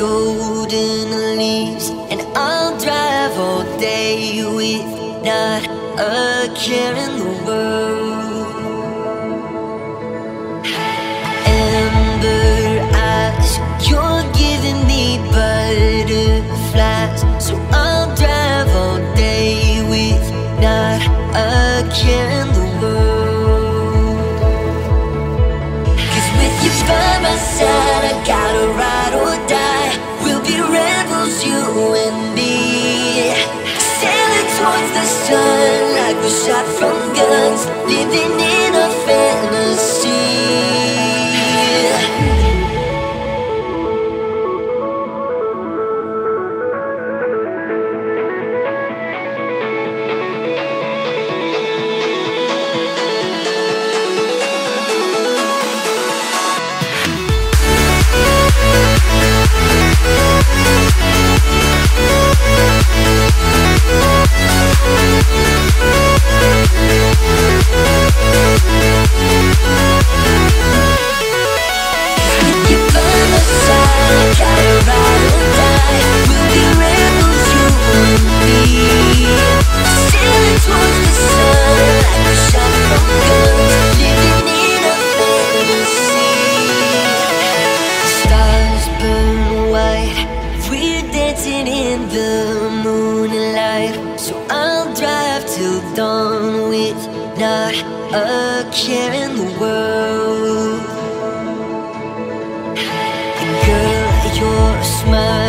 golden leaves, and I'll drive all day with not a care in the world. Amber eyes, you're giving me butterflies, so I'll drive all day with not a care in the world. 'Cause with you by my side, I gotta ride or die. We'll be rebels, you and me, sailing towards the sun like we're shot from guns, living in a fantasy. Not a care in the world. And girl, your smile